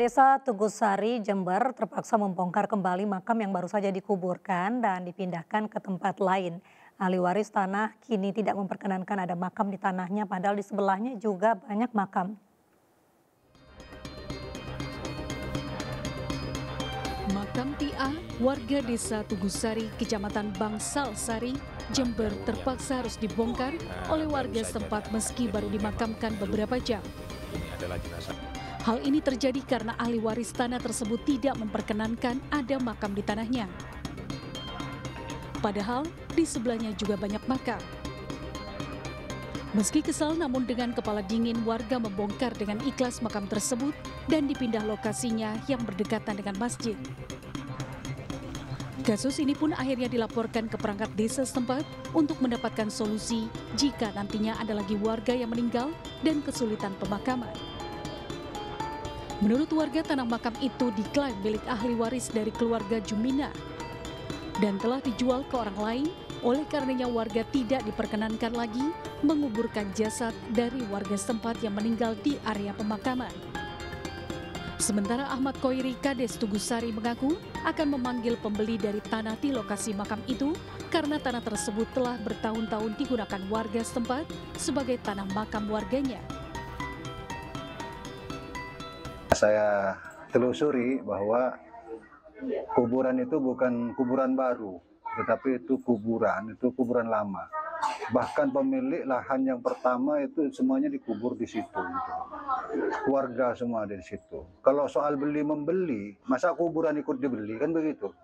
Desa Tugusari, Jember terpaksa membongkar kembali makam yang baru saja dikuburkan dan dipindahkan ke tempat lain. Ahli waris tanah kini tidak memperkenankan ada makam di tanahnya, padahal di sebelahnya juga banyak makam. Makam Tia, warga Desa Tugusari, Kecamatan Bangsal Sari, Jember terpaksa harus dibongkar oleh warga setempat meski baru dimakamkan beberapa jam. Hal ini terjadi karena ahli waris tanah tersebut tidak memperkenankan ada makam di tanahnya. Padahal di sebelahnya juga banyak makam. Meski kesal namun dengan kepala dingin warga membongkar dengan ikhlas makam tersebut dan dipindah lokasinya yang berdekatan dengan masjid. Kasus ini pun akhirnya dilaporkan ke perangkat desa setempat untuk mendapatkan solusi jika nantinya ada lagi warga yang meninggal dan kesulitan pemakaman. Menurut warga, tanah makam itu diklaim milik ahli waris dari keluarga Jumina dan telah dijual ke orang lain, oleh karenanya warga tidak diperkenankan lagi menguburkan jasad dari warga setempat yang meninggal di area pemakaman. Sementara Ahmad Koiri, Kades Tugusari, mengaku akan memanggil pembeli dari tanah di lokasi makam itu karena tanah tersebut telah bertahun-tahun digunakan warga setempat sebagai tanah makam warganya. Saya telusuri bahwa kuburan itu bukan kuburan baru, tetapi itu kuburan lama. Bahkan pemilik lahan yang pertama itu semuanya dikubur di situ. Gitu. Keluarga semua ada di situ. Kalau soal beli-membeli, masa kuburan ikut dibeli, kan begitu.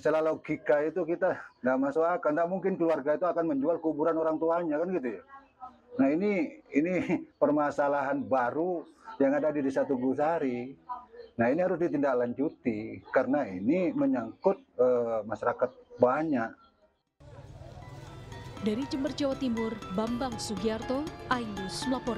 Secara logika itu kita tidak masuk akal. Tidak mungkin keluarga itu akan menjual kuburan orang tuanya, kan gitu ya. Nah ini permasalahan baru yang ada di Desa Tugusari. Nah ini harus ditindaklanjuti karena ini menyangkut masyarakat banyak. Dari Jember, Jawa Timur, Bambang Sugiarto, iNews melaporkan.